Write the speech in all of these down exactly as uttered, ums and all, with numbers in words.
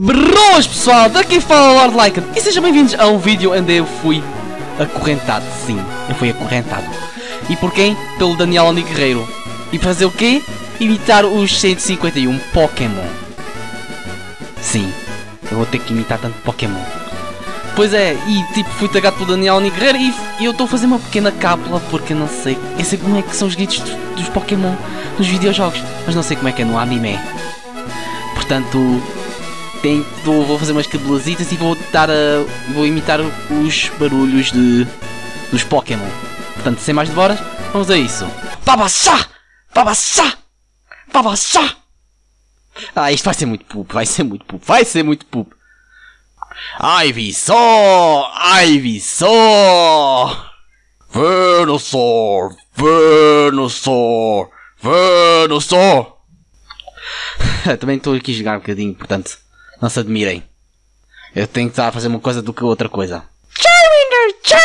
Broas pessoal, daqui fala Lord Lycan e sejam bem-vindos a um vídeo onde eu fui acorrentado, sim, eu fui acorrentado. E por quem? Pelo Daniel Oniguerreiro. E fazer o quê? Imitar os cento e cinquenta e um Pokémon. Sim, eu vou ter que imitar tanto Pokémon. Pois é, e tipo, fui tagado pelo Daniel Oniguerreiro e eu estou a fazer uma pequena cápsula porque não sei, eu sei como é que são os gritos dos Pokémon nos videojogos, mas não sei como é que é no anime. Portanto, tento, vou fazer umas cabelazitas e vou dar a, vou imitar os barulhos de, dos Pokémon. Portanto, sem mais demoras, vamos a isso. Babassá! Babassá! Babassá! Ah, isto vai ser muito poop, vai ser muito poop, vai ser muito poop. Ivy só! Ivy só! Venusaur! Venusaur! Venusaur! Também estou aqui a jogar um bocadinho, portanto, não se admirem. Eu tenho que estar a fazer uma coisa do que outra coisa. Charmander! Char!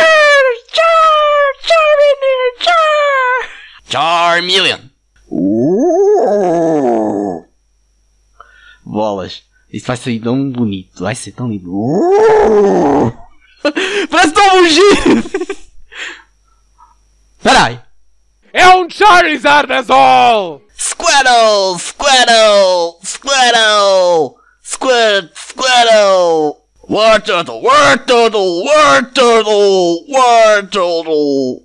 Char! Charmander! Char! Charmeleon! Uh! Bolas! Isto vai sair tão bonito, vai ser tão lindo. Uh! Parece tão mugido! Peraí! É um Charizard azul! Squirtle! Squirtle! Squirtle! Squirtle! Squirtle! War Turtle! War Turtle! War Turtle! War Turtle!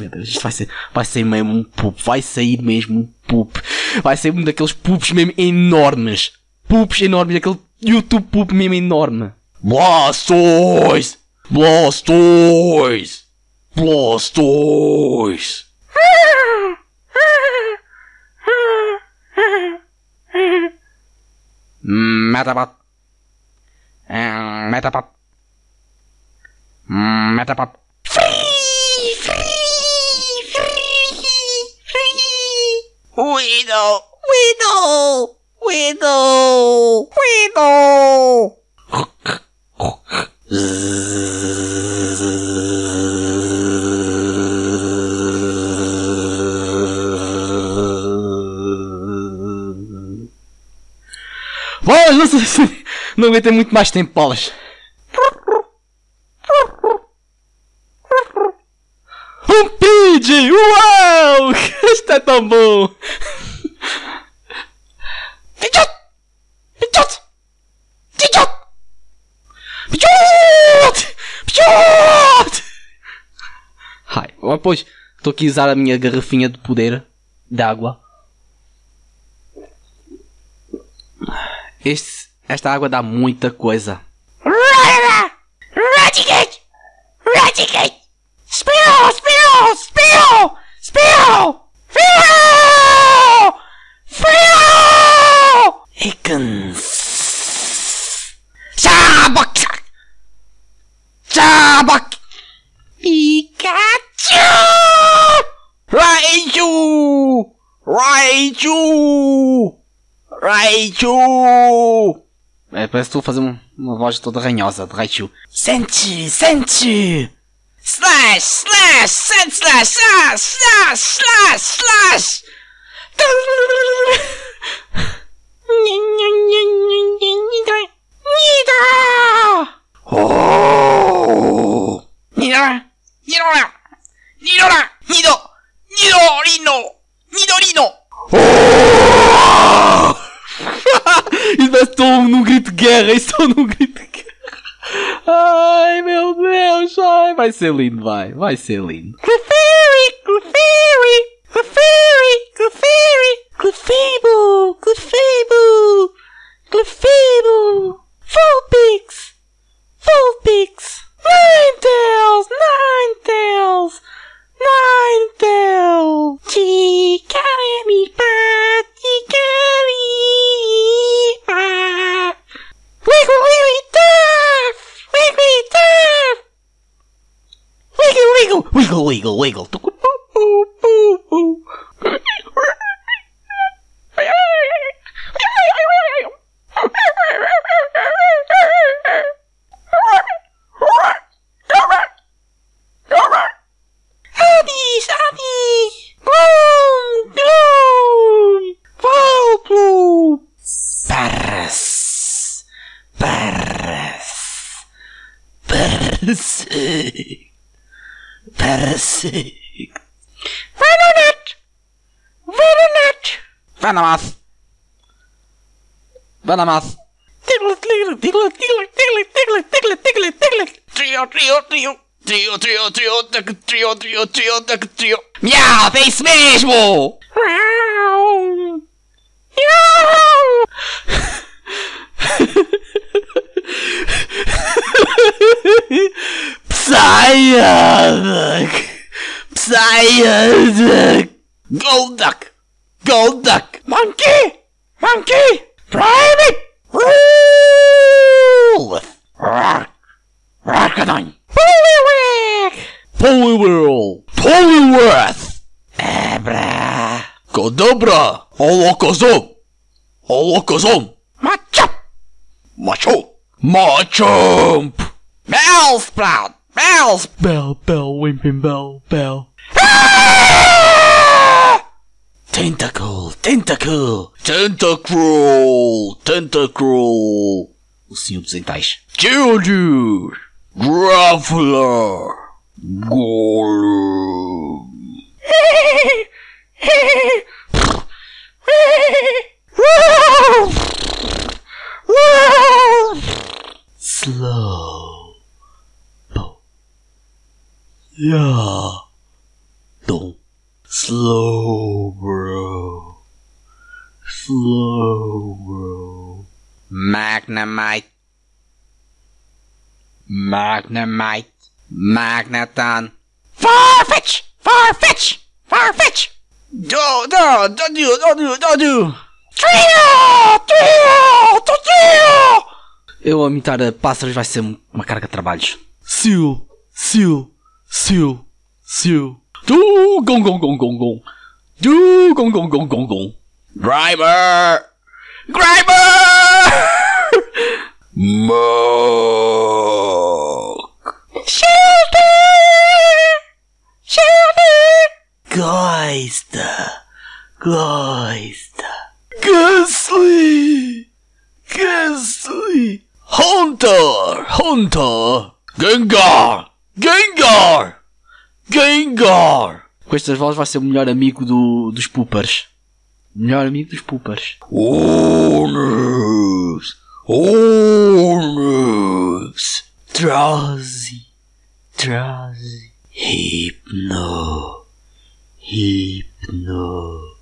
Meu Deus, isto vai ser, vai ser mesmo um poop. Vai sair mesmo um poop. Vai ser um daqueles poops mesmo enormes. Poops enormes, aquele YouTube poop mesmo enorme. Blastoise! Blastoise! Blastoise! Metapod. Metapod. Metapod. Free, free, free, free. Weedle, Weedle, Weedle, Weedle. Bolas, não sei se não aguentei muito mais tempo, bolas. Um Pidgey! Uau! Isto é tão bom! Pidgeot! Pidgeot! Pidgeot! Pidgeot! Pidgeot! Ai, pois, estou aqui a usar a minha garrafinha de poder de água. Este, esta água dá muita coisa. Raticate! Raticate! Spearow! Spearow! Spearow! Spearow! Spearow! Spearow! Ekans! Sabak! Sabak! Pikachu! Raichu! Raichu! Raichu! É, parece que estou a fazer uma, uma voz toda ranhosa de Raichu. Sente! Sente! Slash! Slash! Sente! Slash! Slash! Slash! Slash! Slash! Oh! Nidora! Nidora! Nidora! Nido! Nidorino! Nidorino! Oh! Estou num grito de guerra, estou num grito de guerra. Ai meu Deus, ai, vai ser lindo, vai, vai ser lindo. Clefairy, Clefairy, Clefairy, Clefairy, Clefable, Clefable, Clefable, Vulpix, Vulpix, Ninetales, Ninetales, Ninetales, Chicaremi, pá, Chicaremi. Wiggle, wiggle, wiggle, wiggle. Tô com... Abis, Abis. Gloom, gloom. Volplo. Saras. Merece. Vai no net. Vai no net. Vai na massa. Vai na massa. Tigla, tigla, tigla, tigla, tigla, tigla, tigla, tigla. Trio, trio, trio. Trio, trio, trio, trio, trio, trio, trio, trio, trio. Miau, é isso mesmo. Miau. Miau. Psyduck! Psyduck! Gold duck! Gold duck! Monkey! Monkey! Private! Roolf! Rock! Rockadine! Poliwag! Poliwhirl! Poliworth! Abra! Kodobra! Holokozom! Holokozom! Machop! Machop! Machomp! Bellsprout! Bells! Bell, bell, wimping bell, bell. Ah! Tentacle! Tentacle! Tentacruel! Tentacruel! O senhor dos entais. Geodur! Graveler! Golem! Slow. Po. Yeah. Don't. Slow, bro. Slow, bro. Magnemite. Magnemite. Magneton. Farfetch! Farfetch! Farfetch! No, no, don't do, don't do, don't do. Trio! Trio! Trio! Eu a imitar pássaros vai ser uma carga de trabalhos. Sil, sil, sil, sil. Du gong gong gong gong gong. Du gong gong gong gong gong. Grimer! Grimer! Mook! Shelter! Shelter! Geister! Geister! Ghastly! Ghastly! Hunter! Hunter! Gengar! Gengar! Gengar! Com estas vozes vai ser o melhor amigo do, dos poopers. Melhor amigo dos poopers. Onix! Onix! Drazi! Drazi! Hypno! Hypno!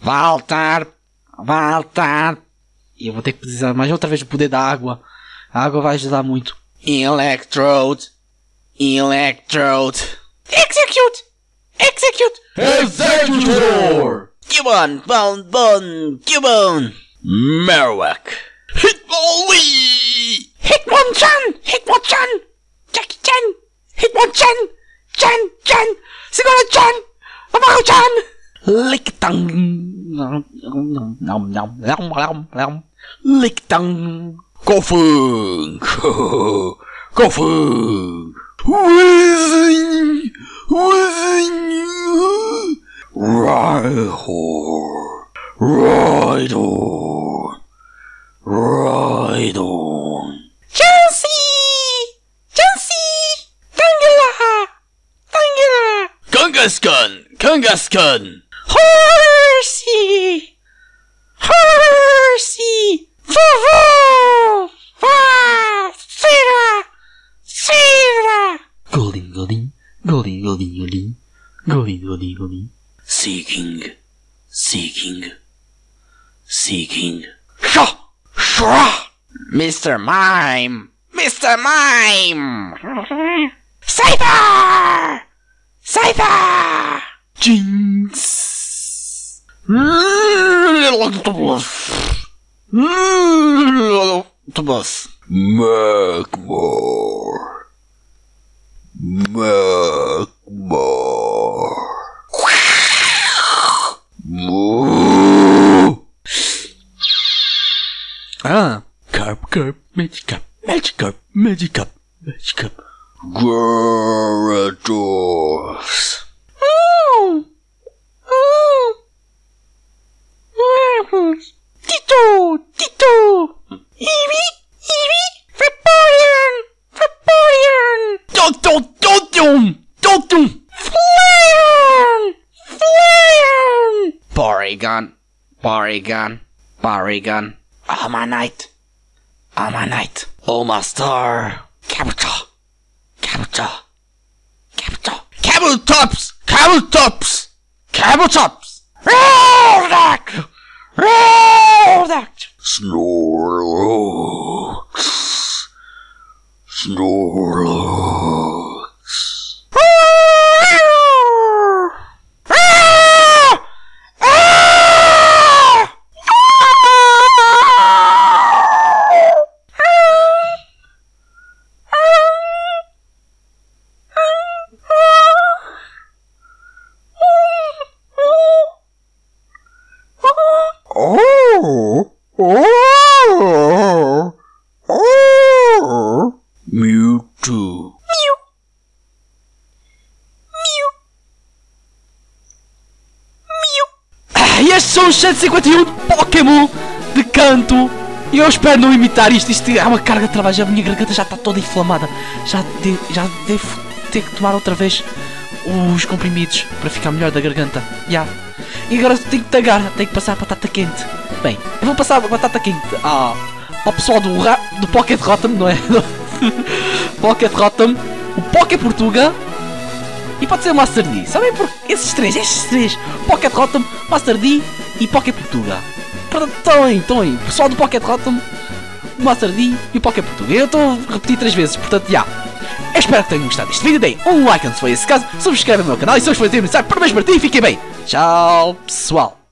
Vai altar, vai altar. E eu vou ter que precisar mais outra vez do poder da água. A água vai ajudar muito. Electrode. Electrode. Execute. Execute. Executor. Cubone, bone, bone, cubone. Marowak. Hitmonlee. Hitmonchan. Hitmonchan. Jackie Chan. Hitmonchan. Chan, Chan. Segura-chan. Amaro-chan. Lictang, nom nom nom nom nom, Lictang, Kofung, Kofung, Wizzy, Wizzy, Rhyhorn, Rhydon, Rhydon, Chelsea, Chelsea, Tangela, Tangela, Kangaskhan, Kangaskhan. Horsey! Horsey! Vovô! Vá! Fira! Fira! Golden, golden, golden, golden, golden, golden, golden, golden. Seeking, seeking, seeking. Shaw! Shaw! Mister Mime! Mister Mime! Cypher! Cypher! Jinx! Magmar. Magmar. Ah, carp, carp, Magikarp, Magikarp, Magikarp, Magikarp. Gyarados. Oh. Oh. Tito! Tito! Ibi! Ibi! Vaporeon! Vaporeon! Totum! Totum! Totum! Flareon! Flareon! Porygon! Porygon! Porygon! Almanite! Almanite! Omastar! Kabuto! Kabuto! Kabuto! Kabutops! Kabutops! Kabutops! Roldak! Roldak! Snorlax! Snorlax! Oh, oh, oh, Mewtwo. Mew. Mew. Mew. Ah, e estes são os cento e cinquenta e um Pokémon de canto. E eu espero não imitar isto. Isto é uma carga de trabalho. A minha garganta já está toda inflamada. Já, de, já devo ter que tomar outra vez os comprimidos para ficar melhor da garganta. Já. Yeah. E agora tenho que tagar, tenho que passar a batata quente. Bem, eu vou passar a batata quente ao, ao pessoal do, do Pocket Rotom, não é? Pocket Rotom, o Pocket Portuga e pode ser o MasterDi. Sabem por esses três, esses três, Pocket Rotom, MasterDi e Pocket Portuga. Pronto, estão aí, estão aí. O pessoal do Pocket Rotom, o MasterDi e o Pocket Portuga. Eu estou a repetir três vezes, portanto, já. Eu espero que tenham gostado deste vídeo, deem um like se foi esse caso, subscrevam o meu canal e se hoje foi o tempo necessário, parabéns para ti e fiquem bem! Tchau, pessoal!